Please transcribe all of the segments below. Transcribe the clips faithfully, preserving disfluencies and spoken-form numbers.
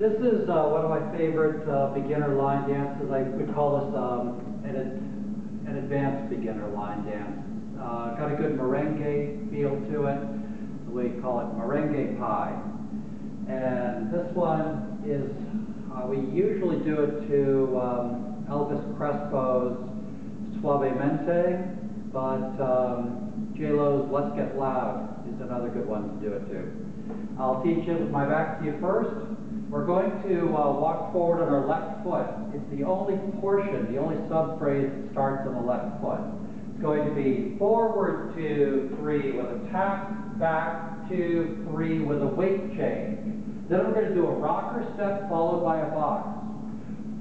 This is uh, one of my favorite uh, beginner line dances. I would call this um, an, an advanced beginner line dance. Uh, got a good merengue feel to it. We call it merengue pie. And this one is, uh, we usually do it to um, Elvis Crespo's Suavemente, but um, J. Lo's Let's Get Loud is another good one to do it to. I'll teach it with my back to you first. We're going to uh, walk forward on our left foot. It's the only portion, the only sub-phrase that starts on the left foot. It's going to be forward, two, three, with a tap, back, two, three, with a weight change. Then we're going to do a rocker step followed by a box.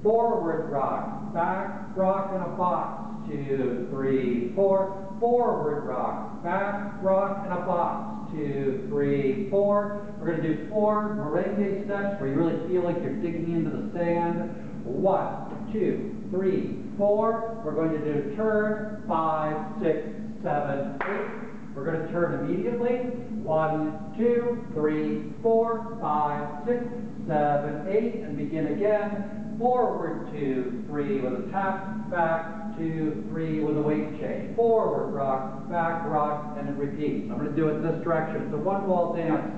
Forward rock, back rock, and a box, two, three, four. Forward rock, back rock, and a box, two, three, four. We're going to do four merengue steps where you really feel like you're digging into the sand. One, two, three, four. We're going to do turn, five, six, seven, eight. We're going to turn immediately. One, two, three, four, five, six, seven, eight, and begin again. Forward, two, three, with a tap, back, two, three, with a weight change. Forward, rock, back, rock, and it repeats. I'm going to do it in this direction. It's a one-wall dance,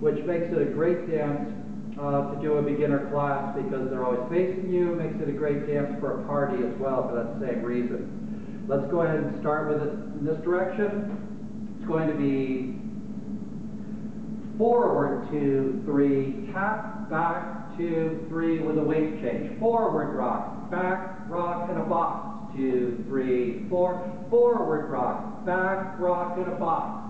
which makes it a great dance uh, to do a beginner class because they're always facing you. Makes it a great dance for a party as well for that same reason. Let's go ahead and start with it in this direction. It's going to be forward, two, three, tap, back, two, three, with a weight change. Forward rock, back, rock, and a box, two, three, four. Forward rock, back, rock, and a box.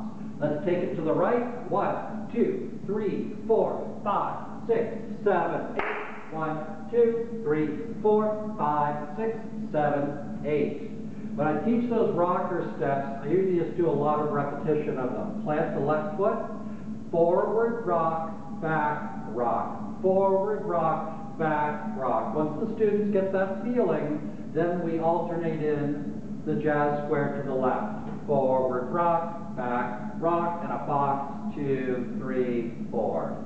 Let's take it to the right. One, two, three, four, five, six, seven, eight. One, two, three, four, five, six, seven, eight. When I teach those rocker steps, I usually just do a lot of repetition of them. Plant the left foot, forward rock, back rock, forward rock, back rock. Once the students get that feeling, then we alternate in the jazz square to the left. Forward rock, back rock, and a box, two, three, four.